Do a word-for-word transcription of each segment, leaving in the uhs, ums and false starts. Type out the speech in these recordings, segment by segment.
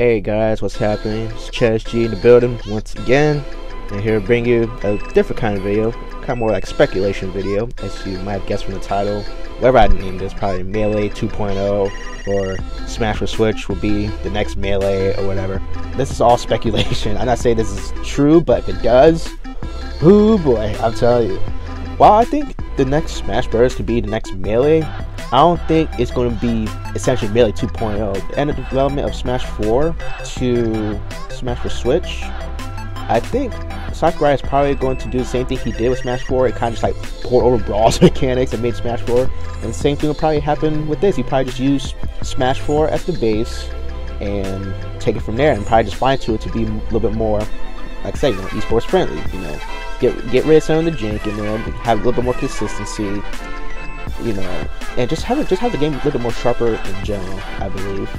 Hey guys, what's happening? It's Chez G in the building once again, and here to bring you a different kind of video, kind of more like speculation video, as you might guess from the title. Whatever I named this, probably Melee two point oh or Smash for Switch will be the next Melee or whatever. This is all speculation. I'm not saying this is true, but if it does, oh boy, I'll tell you. While I think the next Smash Bros could be the next Melee, I don't think it's going to be essentially Melee two point oh. The end of development of Smash four to Smash for Switch, I think Sakurai is probably going to do the same thing he did with Smash four. It kind of just like poured over Brawl's mechanics and made Smash four. And the same thing will probably happen with this. He probably just used Smash four as the base and take it from there, and probably just fine-tune it to be a little bit more, like I say, you know, esports friendly. You know, get get rid of some of the jink and then have a little bit more consistency. You know, and just have it, just have the game a little bit more sharper in general, I believe.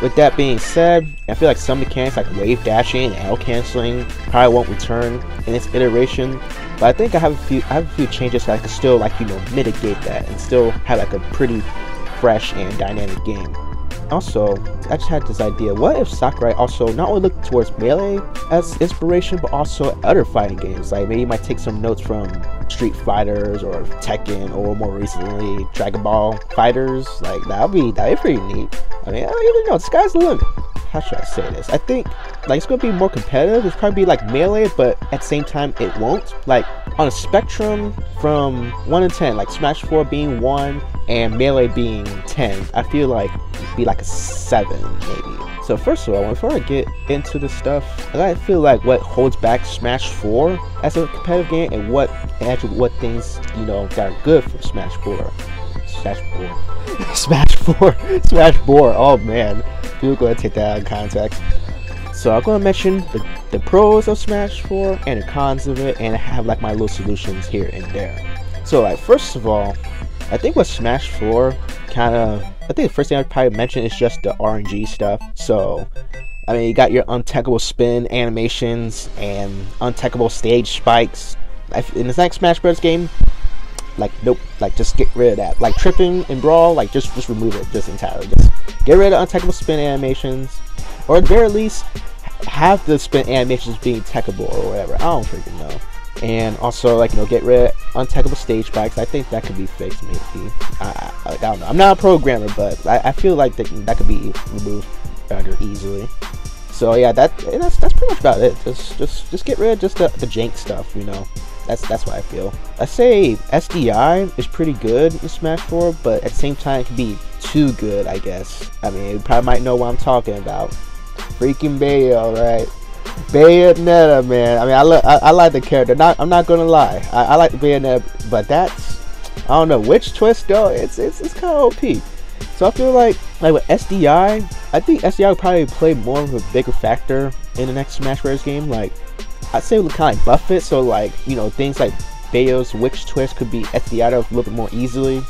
With that being said, I feel like some mechanics like wave dashing and L canceling probably won't return in its iteration. But I think I have a few, I have a few changes that I can still, like, you know, mitigate that and still have like a pretty fresh and dynamic game. Also, I just had this idea: what if Sakurai also not only looked towards Melee as inspiration, but also other fighting games? Like, maybe he might take some notes from Street Fighters or Tekken, or more recently Dragon Ball Fighters. Like, that would be that would be pretty neat. I mean, I don't even know. The sky's the limit. How should I say this? I think, like, it's gonna be more competitive. It's probably be like Melee, but at the same time, it won't. Like, on a spectrum from one to ten, like Smash four being one and Melee being ten, I feel like it'd be like a seven maybe. So first of all, before I get into the stuff, I feel like what holds back Smash four as a competitive game, and what and actually what things, you know, that are good for Smash four. Smash four. Smash four. Smash four. Oh man, people are gonna take that out of context. So I'm going to mention the, the pros of Smash four and the cons of it, and I have like my little solutions here and there. So, like, first of all, I think with Smash four, kind of, I think the first thing I'd probably mention is just the R N G stuff. So, I mean, you got your untackable spin animations and untackable stage spikes. In this next Smash Bros game, like, nope, like, just get rid of that. Like, tripping in Brawl, like, just, just remove it, just entirely. Just get rid of untackable spin animations, or at the very least, have the spin animations being techable or whatever. I don't freaking know. And also, like, you know, get rid of untackable stage spikes. I think that could be fixed, maybe. I, I, I don't know. I'm not a programmer, but I, I feel like that, that could be removed rather easily. So yeah, that that's that's pretty much about it. Just just just get rid of just the, the jank stuff, you know. That's that's what I feel. I say S D I is pretty good in Smash four, but at the same time, it can be too good, I guess. I mean, you probably might know what I'm talking about. Freaking Bayo, right? Bayonetta, man. I mean, I, I, I like the character. Not, I'm not gonna lie. I, I like the Bayonetta, but that's, I don't know which twist though. It's it's it's kind of O P. So I feel like like with S D I, I think S D I would probably play more of a bigger factor in the next Smash Bros game. Like, I'd say we kind of buff it, so like, you know, things like Bayo's witch twist could be S D I'd a little bit more easily. I'm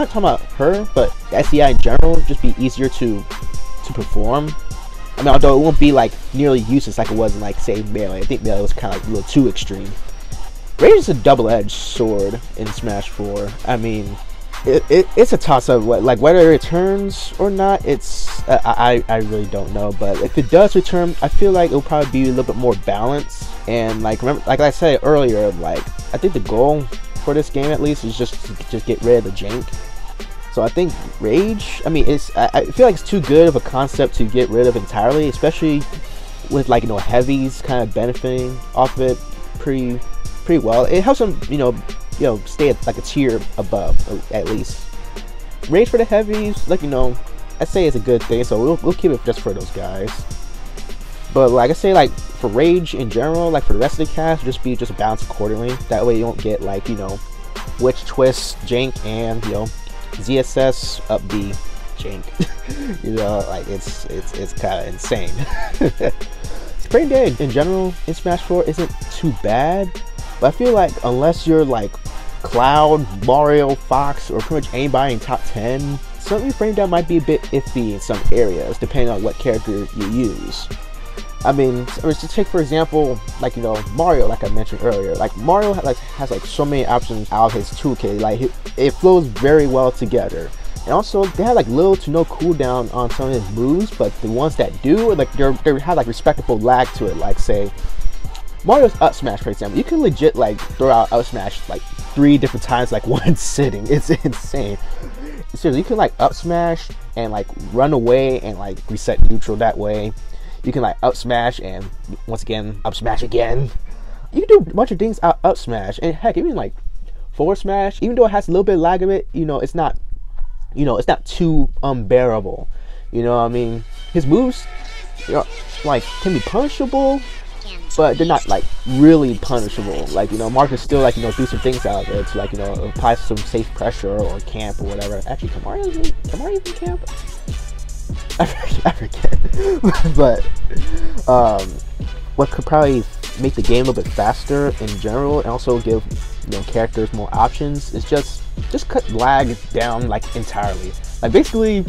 not talking about her, but S D I in general would just be easier to to perform. I mean, although it won't be like nearly useless like it was in, like, say, Melee. I think Melee was kind of like a little too extreme. Rage is a double-edged sword in Smash four. I mean, it, it, it's a toss-up. Like, whether it returns or not, it's uh, I I really don't know. But if it does return, I feel like it'll probably be a little bit more balanced. And like, remember, like I said earlier, like, I think the goal for this game at least is just to just get rid of the jank. So I think Rage, I mean, it's, I, I feel like it's too good of a concept to get rid of entirely, especially with, like, you know, heavies kind of benefiting off of it pretty, pretty well. It helps them, you know, you know, stay at, like, a tier above, at least. Rage for the heavies, like, you know, I say it's a good thing, so we'll, we'll keep it just for those guys. But like I say, like, for Rage in general, like, for the rest of the cast, just be just balanced accordingly. That way you don't get, like, you know, Witch, Twist, Jank, and, you know, Z S S up B jank. You know, like, it's it's it's kind of insane. Spring Day in general in Smash four isn't too bad, but I feel like unless you're like Cloud, Mario, Fox, or pretty much anybody in top ten, something frame down might be a bit iffy in some areas depending on what character you use. I mean, let's just take, for example, like, you know, Mario, like I mentioned earlier. Like, Mario has, like, has, like, so many options out of his toolkit. Like, it flows very well together. And also, they have like little to no cooldown on some of his moves, but the ones that do, like they're, they have like respectable lag to it. Like say, Mario's up smash, for example. You can legit like throw out up smash like three different times, like one sitting. It's insane. Seriously, you can like up smash and like run away and like reset neutral that way. You can like up smash and once again up smash again. You can do a bunch of things out up smash, and heck, even like forward smash. Even though it has a little bit of lag of it, you know, it's not, you know, it's not too unbearable. You know what I mean? His moves, you know, like can be punishable, but they're not like really punishable. Like, you know, Marth is still like, you know, do some things out there to like, you know, apply some safe pressure or camp or whatever. Actually, can Mario even, can Mario even camp? I forget, I forget. But um, what could probably make the game a little bit faster in general, and also give, you know, characters more options, is just just cut lag down like entirely. Like basically,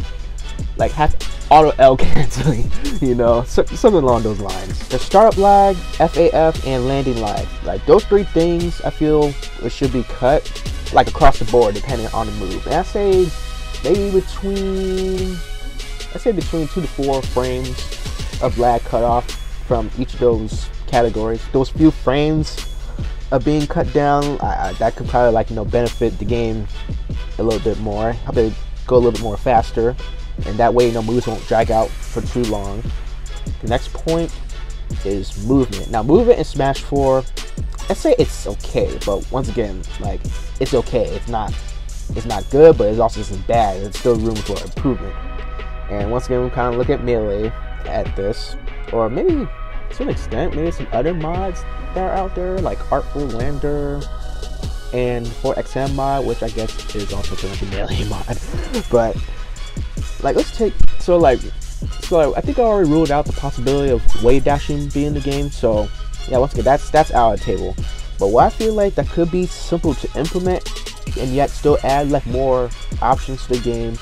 like have auto L canceling, you know, so, something along those lines. The startup lag, F A F, and landing lag, like those three things, I feel it should be cut like across the board depending on the move. And I say maybe between, I say between two to four frames of lag cut off from each of those categories. Those few frames of being cut down, I, I, that could probably like, you know, benefit the game a little bit more. Help it go a little bit more faster, and that way, you know, moves won't drag out for too long. The next point is movement. Now, movement in Smash four, I say it's okay, but once again, like it's okay. It's not, it's not good, but it also isn't bad. There's still room for improvement. And once again, we kind of look at Melee at this, or maybe, to an extent, maybe some other mods that are out there, like Artful Lander and four X M mod, which I guess is also like a Melee mod. But like, let's take, so like, so I think I already ruled out the possibility of wave dashing being in the game. So yeah, once again, that's that's out of the table. But what I feel like that could be simple to implement and yet still add like more options to the game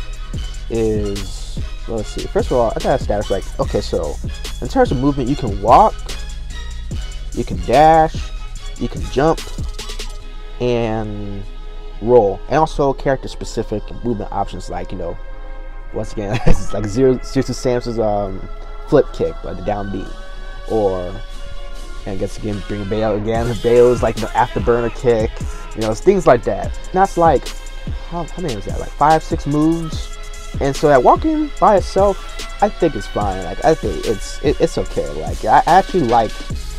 is, well, let's see. First of all, I got a status like, okay, so in terms of movement, you can walk, you can dash, you can jump, and roll. And also character-specific movement options like, you know, once again, it's like Zero Seriously Samus's um, flip kick, like the down B. Or, and I guess again, bring Bayo again. Bayo's like, you know, afterburner kick, you know, things like that. And that's like, how, how many was that? Like five, six moves? And so that walking by itself, I think it's fine. Like I think it's it, it's okay. Like I actually like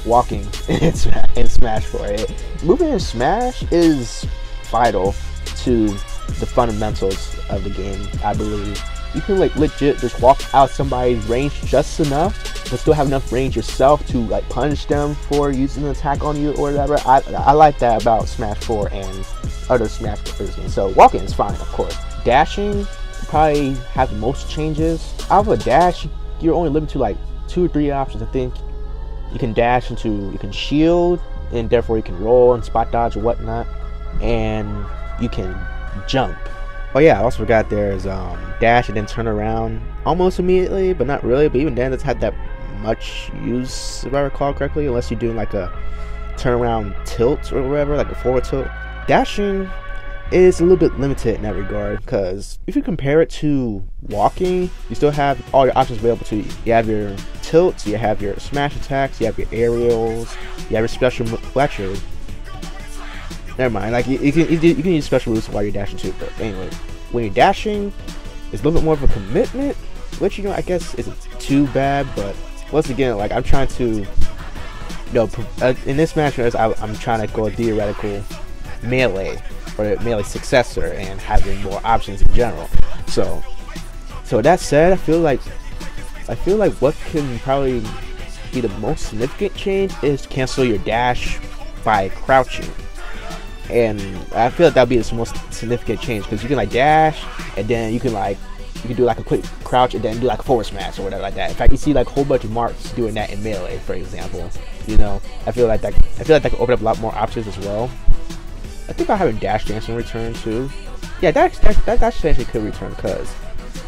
walking in Smash, in Smash four. It, moving in Smash is vital to the fundamentals of the game, I believe. You can like legit just walk out somebody's range just enough, but still have enough range yourself to like punish them for using an attack on you or whatever. I I like that about Smash four and other Smash Bros. games. So walking is fine, of course. Dashing probably have the most changes. Out of a dash, you're only limited to like two or three options, I think. You can dash into, you can shield, and therefore you can roll and spot dodge or whatnot, and you can jump. Oh yeah, I also forgot there's um dash and then turn around almost immediately, but not really. But even then, it's had that much use if I recall correctly, unless you're doing like a turn around tilt or whatever, like a forward tilt. Dashing is a little bit limited in that regard, because if you compare it to walking, you still have all your options available to you. You have your tilts, you have your smash attacks, you have your aerials, you have your special move. Well, actually, never mind. Like you, you can you, you can use special moves while you're dashing too. But anyway, when you're dashing, it's a little bit more of a commitment, which, you know, I guess isn't too bad. But once again, like I'm trying to, you know, in this match, I, I'm trying to go a theoretical Melee, or Melee successor, and having more options in general. So, so that said, I feel like, I feel like what can probably be the most significant change is cancel your dash by crouching, and I feel like that'd be the most significant change, because you can like dash, and then you can like, you can do like a quick crouch, and then do like a forward smash or whatever like that. In fact, you see like a whole bunch of Marths doing that in Melee, for example. You know, I feel like that, I feel like that could open up a lot more options as well. I think I have a dash dance in return too. Yeah, that dash, dash, dash dance could return, because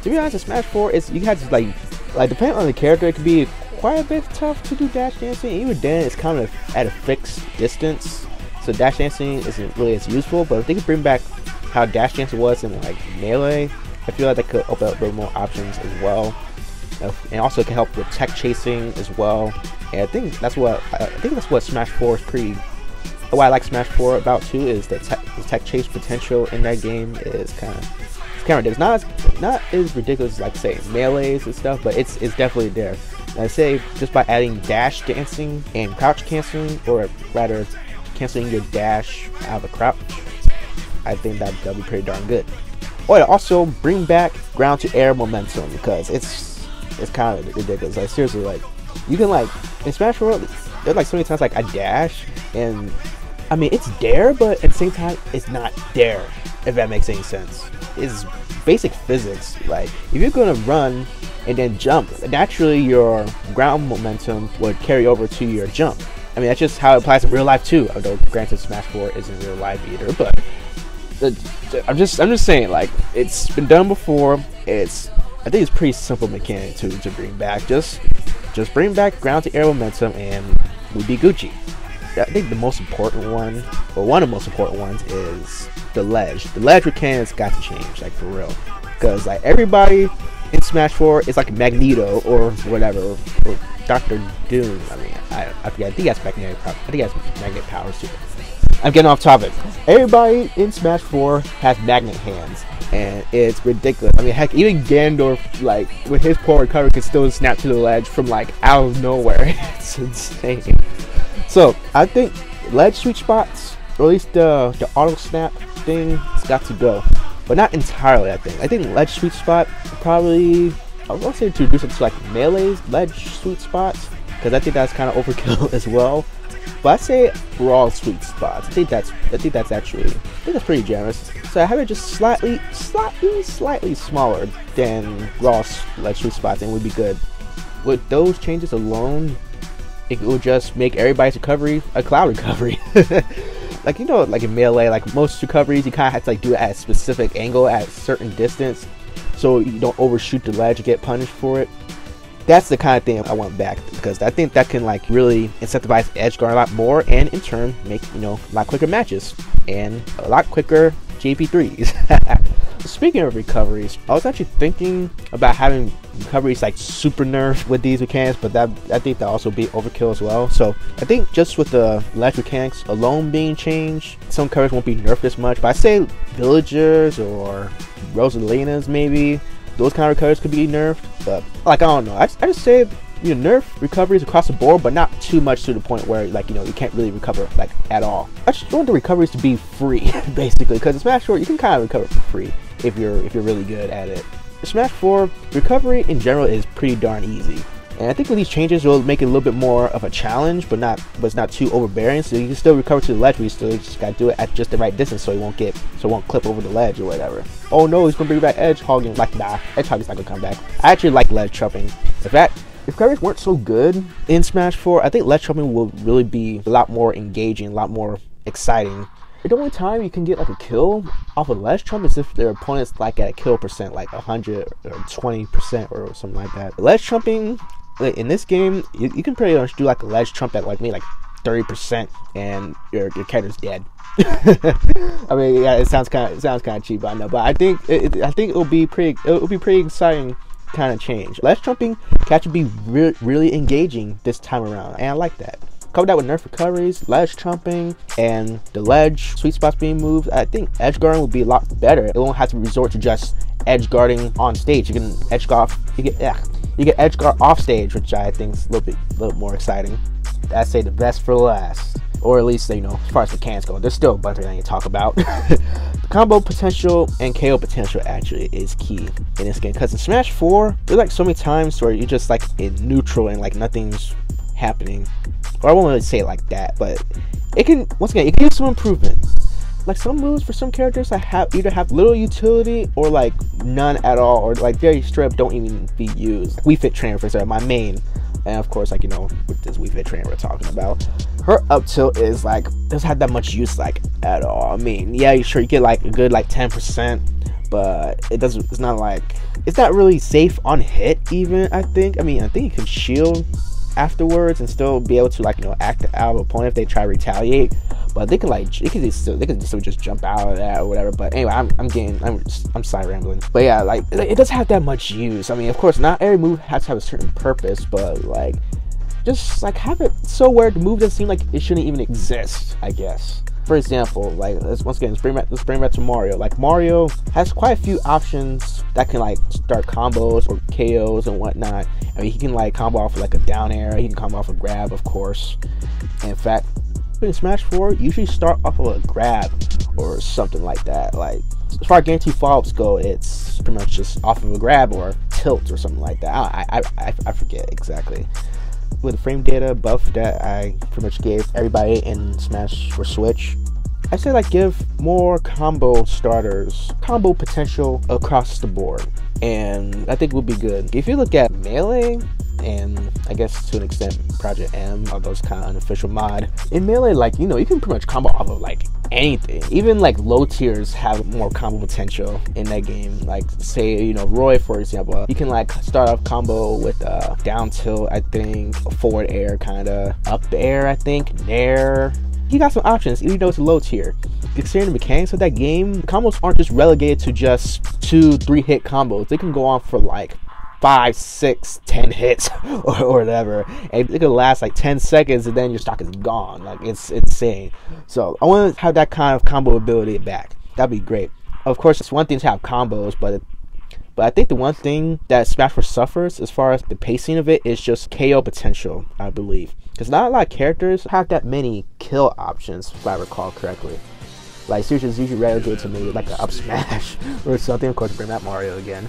to be honest, in Smash four, it's, you have to like, like depending on the character, it could be quite a bit tough to do dash dancing. Even then, it's kind of at a fixed distance, so dash dancing isn't really as useful. But if they could bring back how dash dancing was in like Melee, I feel like that could open up a little more options as well, and also it can help with tech chasing as well. And I think that's what I think that's what Smash four is pretty. What I like Smash four about too is that tech, the tech chase potential in that game is kind of it's kind of it's not as, not as ridiculous as, like, say, Melees and stuff, but it's it's definitely there. And I say just by adding dash dancing and crouch canceling, or rather canceling your dash out of a crouch, I think that that'll be pretty darn good. Oh, yeah, also bring back ground to air momentum, because it's it's kind of ridiculous. Like, seriously, like, you can, like, in Smash four, there's like so many times like I dash, and I mean it's there, but at the same time it's not there, if that makes any sense. It's basic physics. Like, if you're gonna run and then jump, naturally your ground momentum would carry over to your jump. I mean, that's just how it applies in real life too. Although, granted, Smash four isn't real life either, but the, the, I'm just I'm just saying, like, it's been done before. It's I think it's pretty simple mechanic to to bring back. Just just bring back ground to air momentum, and we'd be Gucci. I think the most important one, or one of the most important ones, is the ledge. The ledge mechanic's got to change, like, for real, because, like, everybody in Smash four is like Magneto or whatever, or, or Doctor Doom. I mean, I I, forget, I think that's magnetic. I think that's magnetic powers too. I'm getting off topic. Everybody in Smash four has magnet hands, and it's ridiculous. I mean, heck, even Gandorf, like, with his poor recovery, can still snap to the ledge from, like, out of nowhere. It's insane. So I think ledge sweet spots, or at least the the auto snap thing, has got to go, but not entirely. I think I think ledge sweet spot probably I want to introduce it to, like, Melee's ledge sweet spots, because I think that's kind of overkill as well. But I say Brawl sweet spots. I think that's I think that's actually I think that's pretty generous. So I have it just slightly, slightly, slightly smaller than Brawl's ledge sweet spots, and would be good. With those changes alone, it would just make everybody's recovery a Cloud recovery. Like, you know, like in Melee, like, most recoveries you kind of have to, like, do it at a specific angle at a certain distance, so you don't overshoot the ledge and get punished for it. That's the kind of thing I want back, because I think that can, like, really incentivize edge guard a lot more, and in turn make, you know, a lot quicker matches and a lot quicker J P threes. Speaking of recoveries, I was actually thinking about having recoveries like super nerf with these mechanics, but that I think that also be overkill as well. So I think just with the ledge mechanics alone being changed, some coverage won't be nerfed as much. But I say Villagers or Rosalinas, maybe those kind of recoveries could be nerfed. But, like, I don't know. I just, I just say, you know, nerf recoveries across the board, but not too much to the point where, like, you know, you can't really recover, like, at all. I just want the recoveries to be free, basically, because in Smash four you can kind of recover for free if you're if you're really good at it. Smash four recovery in general is pretty darn easy, and I think with these changes it'll make it a little bit more of a challenge, but not but it's not too overbearing. So you can still recover to the ledge, but you still just gotta do it at just the right distance, so you won't get so it won't clip over the ledge or whatever. Oh no, he's gonna bring back edge hogging. Like, nah, edge hogging's not gonna come back. I actually like ledge trapping. In fact, if recoveries weren't so good in Smash four, I think ledge trapping will really be a lot more engaging, a lot more exciting. The only time you can get, like, a kill off of ledge trump is if their opponent's, like, at a kill percent, like one hundred or twenty percent or something like that. Ledge trumping in this game, you, you can pretty much do, like, a ledge trump at, like, maybe like thirty percent, and your your character's dead. I mean, yeah, it sounds kind of it sounds kind of cheap, I know, but I think it, it, I think it'll be pretty it'll be pretty exciting kind of change. Ledge trumping can actually be re really engaging this time around, and I like that. Cover that with nerf recoveries, ledge trumping, and the ledge sweet spots being moved. I think edge guarding will be a lot better. It won't have to resort to just edge guarding on stage. You can edge guard off, you get ugh, you get edge guard off stage, which I think is a little bit a little more exciting. I say the best for last, or at least, you know, as far as the cans go. There's still a bunch of things to talk about. The combo potential and K O potential actually is key in this game, because in Smash four, there's, like, so many times where you're just, like, in neutral and, like, nothing's happening. Or I won't really say it like that, but it can, once again, it gives some improvement. Like, some moves for some characters that have either have little utility or, like, none at all, or, like, very strip don't even be used. Wii Fit Trainer, for example, my main, and of course, like, you know, with this Wii Fit Trainer we're talking about, her up tilt is, like, doesn't have that much use, like, at all. I mean, yeah, you sure you get, like, a good, like, ten percent, but it doesn't, it's not, like, it's not really safe on hit even, I think. I mean, I think you can shield afterwards and still be able to, like, you know, act out of opponent if they try to retaliate, but they could like, they could still, they could still just jump out of that or whatever. But anyway, I'm, I'm getting, I'm, I'm side rambling. But yeah, like it doesn't have that much use. I mean, of course, not every move has to have a certain purpose, but like, just like have it so where the move doesn't seem like it shouldn't even exist, I guess. For example, like let's once again let's bring back let's bring back to Mario. Like Mario has quite a few options that can like start combos or K Os and whatnot. I mean, he can like combo off like a down air, he can combo off a grab, of course. And in fact, in Smash four, you usually start off of a grab or something like that. Like as far as guaranteed follow-ups go, it's pretty much just off of a grab or tilt or something like that. I I I, I forget exactly. With the frame data buff that I pretty much gave everybody in Smash for Switch, I say like give more combo starters combo potential across the board, and I think we'll be good. If you look at Melee and I guess to an extent Project M, although it's kind of unofficial mod, in Melee, like you know you can pretty much combo off of like anything. Even like low tiers have more combo potential in that game. Like say you know Roy, for example, you can like start off combo with uh down tilt, I think, a forward air, kind of up air, I think, nair. You got some options even though it's a low tier. Considering the mechanics of that game, combos aren't just relegated to just two three hit combos. They can go on for like five, six, ten hits or, or whatever, and it could last like ten seconds, and then your stock is gone. Like it's, it's insane. So I want to have that kind of combo ability back. That'd be great. Of course, it's one thing to have combos, but it, but I think the one thing that Smash four suffers as far as the pacing of it is just K O potential, I believe, because not a lot of characters have that many kill options, if I recall correctly. Like seriously, it's usually relegated to maybe like an up smash or something. Of course, bring back Mario again.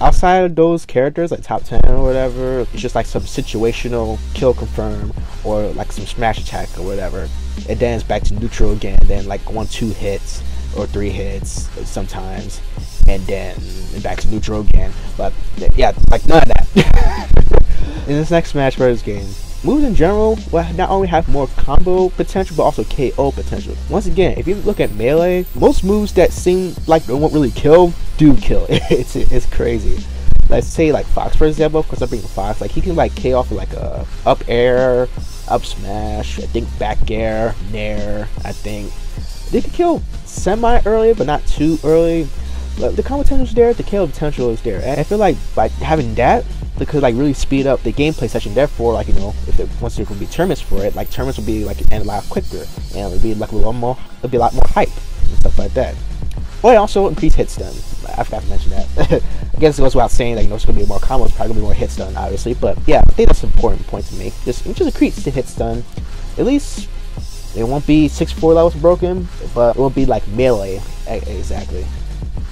Outside of those characters, like top ten or whatever, it's just like some situational kill confirm or like some smash attack or whatever. And then it's back to neutral again. Then like one, two hits or three hits sometimes, and then back to neutral again. But yeah, like none of that. In this next Smash Bros. game, moves in general will not only have more combo potential, but also K O potential. Once again, if you look at Melee, most moves that seem like they won't really kill, do kill. It's, it's crazy. Let's say like Fox, for example, because I'm bringing Fox, like he can like K O for like a up air, up smash, I think back air, nair, I think. They can kill semi-early, but not too early. But the combo potential is there, the K O potential is there. And I feel like by having that, they could like really speed up the gameplay session. Therefore, like you know, if there, once there could be tournaments for it, like tournaments would be like and a lot quicker, and it'd be like a little more, it'd be a lot more hype and stuff like that. Or it also increase hit stun. I forgot to mention that. I guess it goes without saying, like you know, it's gonna be more combos, probably gonna be more hit stun, obviously. But yeah, I think that's an important point to make. Just just increase the hit stun. At least it won't be six four levels broken, but it won't be like Melee exactly.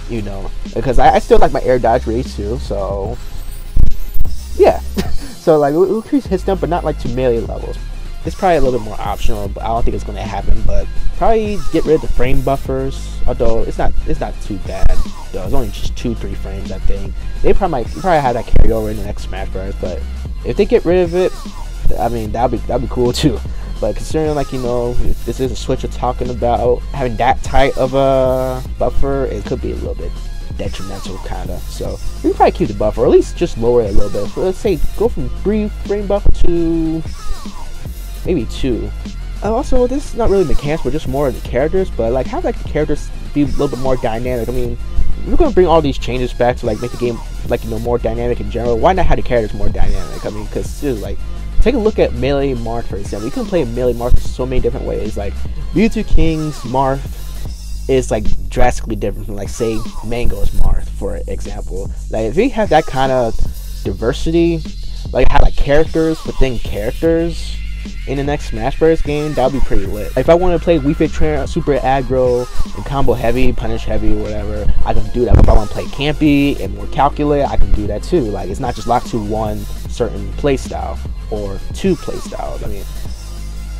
You know, because I, I still like my air dodge rates too, so. Yeah, so like we'll increase hit stun, but not like to Melee levels. It's probably a little bit more optional, but I don't think it's gonna happen. But probably get rid of the frame buffers. Although it's not, it's not too bad though. It's only just two, three frames, I think. They probably might, probably have that carry over in the next Smash Bros. But if they get rid of it, I mean that'd be that'd be cool too. But considering like you know this is a Switch we're talking about, having that tight of a buffer, it could be a little bit detrimental kind of. So we can probably keep the buffer, or at least just lower it a little bit. So let's say go from three frame buffer to maybe two. Uh, also, this is not really mechanics, but just more of the characters. But like have like the characters be a little bit more dynamic. I mean, we're gonna bring all these changes back to like make the game like you know more dynamic in general. Why not have the characters more dynamic? I mean, because dude, like take a look at Melee Marth, for example. You can play Melee Marth so many different ways. Like Mewtwo King's Marth is like drastically different from like say Mango's Marth, for example. Like if you have that kind of diversity, like have like characters within characters in the next Smash Bros game, that would be pretty lit. Like, if I want to play Wii Fit Trainer super aggro and combo heavy, punish heavy, or whatever, I can do that. If I want to play campy and more calculate, I can do that too. Like it's not just locked to one certain play style or two play styles. I mean,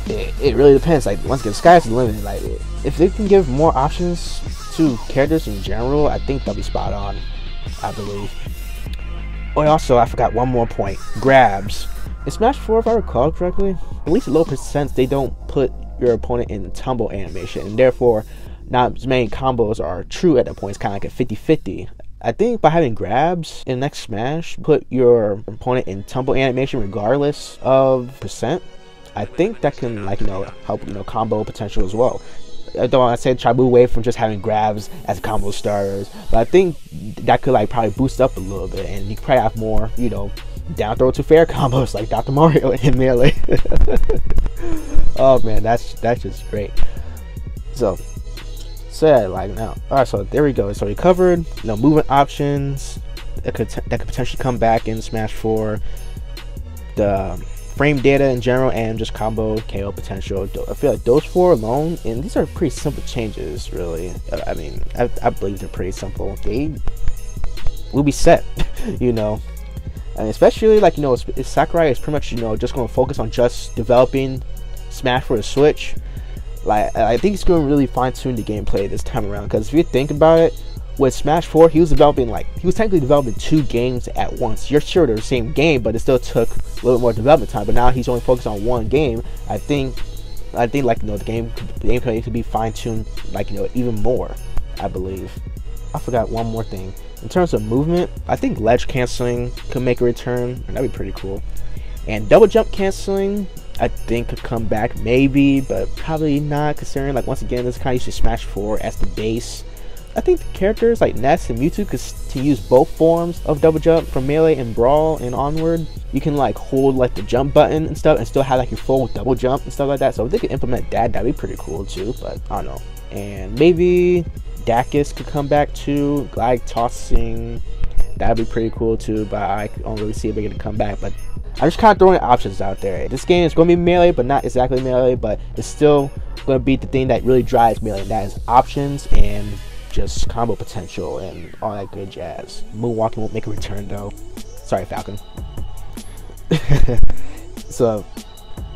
It, it really depends. Like once again, sky's the limit. Like it, if they can give more options to characters in general, I think they'll be spot on, I believe. Oh, and also I forgot one more point. Grabs in Smash four, if I recall correctly, at least a low percent they don't put your opponent in tumble animation, and therefore not as many combos are true at that point. It's kind of like a fifty fifty. I think by having grabs in next Smash, put your opponent in tumble animation regardless of percent, I think that can, like, you know, help, you know, combo potential as well. I don't want to say try move away from just having grabs as combo starters, but I think that could, like, probably boost up a little bit, and you could probably have more, you know, down throw to fair combos like Doctor Mario and Melee. Oh man, that's that's just great. So, so yeah, like now, all right. So there we go. So we covered, you know, movement options that could that could potentially come back in Smash four. The frame data in general, and just combo K O potential. I feel like those four alone, and these are pretty simple changes, really. I mean, I, I believe they're pretty simple. They will be set, you know. And especially, like, you know, it's, it's Sakurai is pretty much, you know, just going to focus on just developing Smash for the Switch. Like, I think he's going to really fine-tune the gameplay this time around, because if you think about it, with Smash four, he was developing, like, he was technically developing two games at once. You're sure they're the same game, but it still took a little bit more development time. But now he's only focused on one game. I think, I think, like, you know, the game, the gameplay could be fine-tuned, like, you know, even more, I believe. I forgot one more thing. In terms of movement, I think ledge canceling could make a return, and that'd be pretty cool. And double jump canceling, I think, could come back maybe, but probably not, considering, like, once again, this kind of uses Smash four as the base. I think the characters like Ness and Mewtwo could to use both forms of double jump from Melee and Brawl and onward. You can, like, hold, like, the jump button and stuff and still have, like, your full double jump and stuff like that. So if they could implement that, that'd be pretty cool too, but I don't know. And maybe Dacus could come back too. Glide tossing, that'd be pretty cool too, but I don't really see if they're gonna come back. But I'm just kind of throwing options out there. This game is gonna be Melee, but not exactly Melee, but it's still gonna be the thing that really drives Melee, and that is options and just combo potential and all that good jazz. Moonwalking won't make a return though. Sorry, Falcon. So,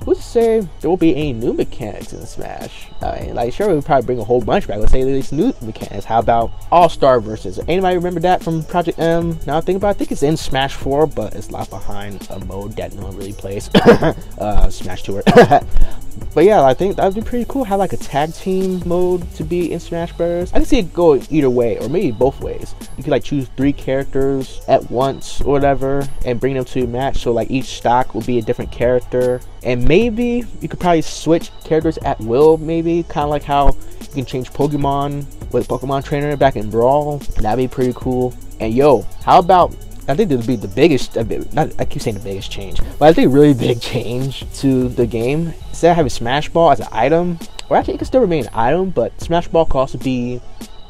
let's say there won't be any new mechanics in Smash. I mean, like, sure, we'll probably bring a whole bunch back. Let's say there's new mechanics. How about All-Star Versus? Anybody remember that from Project M? Now I think about it, I think it's in Smash four, but it's locked behind a mode that no one really plays. uh, Smash Tour. But yeah, I think that would be pretty cool. Have, like, a tag team mode to be in Smash Bros. I can see it go either way, or maybe both ways. You could, like, choose three characters at once or whatever and bring them to your match. So, like, each stock will be a different character. And maybe you could probably switch characters at will, maybe. Kind of like how you can change Pokemon with Pokemon Trainer back in Brawl. That'd be pretty cool. And yo, how about, I think this would be the biggest, not, I keep saying the biggest change, but I think really big change to the game. Instead of having Smash Ball as an item, or actually it could still remain an item, but Smash Ball could also be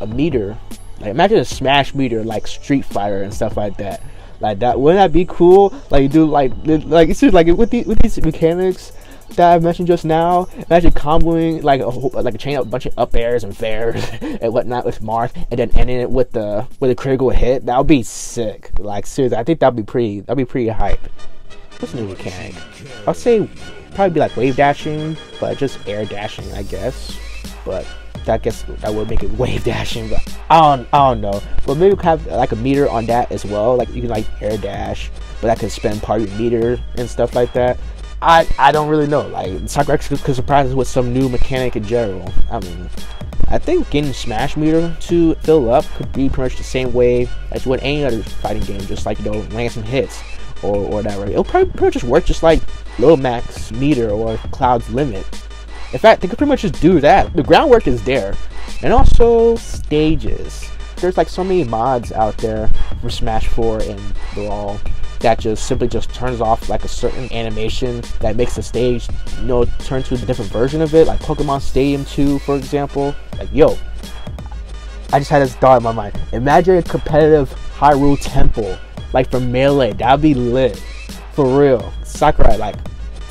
a meter. Like, imagine a Smash meter like Street Fighter and stuff like that. Like that, wouldn't that be cool? Like, you do, like, like it's just like with these with these mechanics that I mentioned just now. Imagine comboing like a whole, like a chain up a bunch of up airs and fairs and whatnot with Marth, and then ending it with the with a critical hit. That would be sick. Like, seriously, I think that'd be pretty. That'd be pretty hype. What's a new mechanic? I'll say probably be like wave dashing, but just air dashing, I guess. But I guess that would make it wave dashing, but I don't, I don't know. But maybe we could have like a meter on that as well. Like, you can like air dash, but that could spend part of your meter and stuff like that. I I don't really know. Like, Sakurai could surprise us with some new mechanic in general. I mean, I think getting Smash meter to fill up could be pretty much the same way as with any other fighting game. Just like, you know, land some hits or, or whatever. It'll probably, probably just work just like Lil Mac's meter or Cloud's limit. In fact, they could pretty much just do that. The groundwork is there. And also stages. There's like so many mods out there for Smash four and Brawl that just simply just turns off like a certain animation that makes the stage, you know, turn to a different version of it. Like Pokemon Stadium two, for example. Like, yo, I just had this thought in my mind. Imagine a competitive Hyrule Temple, like from Melee. That'd be lit. For real. Sakurai, like,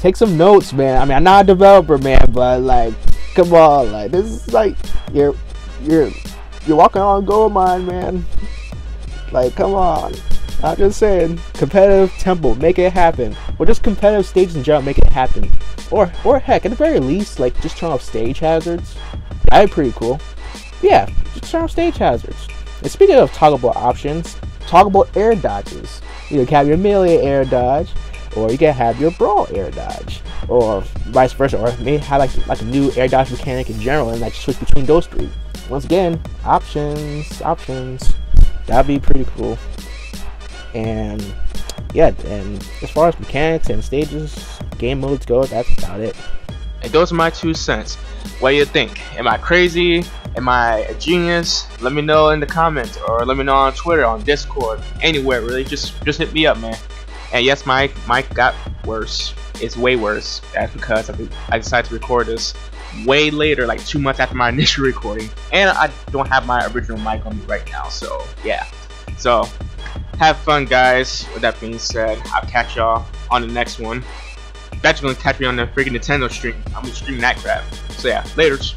take some notes, man. I mean, I'm not a developer, man, but like, come on, like, this is like you're you're you're walking on gold mine, man. Like, come on. I'm just saying, competitive temple, make it happen. Or just competitive stages in general, make it happen. Or or heck, at the very least, like, just turn off stage hazards. That'd be pretty cool. Yeah, just turn off stage hazards. And speaking of toggleable options, toggleable air dodges. You can have your Melee air dodge, or you can have your Brawl air dodge, or vice versa, or maybe have like, like a new air dodge mechanic in general and like switch between those three. Once again, options, options, that'd be pretty cool. And yeah, and as far as mechanics and stages, game modes go, that's about it. And those are my two cents. What do you think? Am I crazy? Am I a genius? Let me know in the comments, or let me know on Twitter, on Discord, anywhere really. Just just hit me up, man. And yes, my mic got worse. It's way worse. That's because I, I decided to record this way later, like two months after my initial recording, and I don't have my original mic on me right now. So yeah. So have fun, guys. With that being said, I'll catch y'all on the next one. That's gonna catch me on the freaking Nintendo stream. I'm gonna stream that crap. So yeah, laters.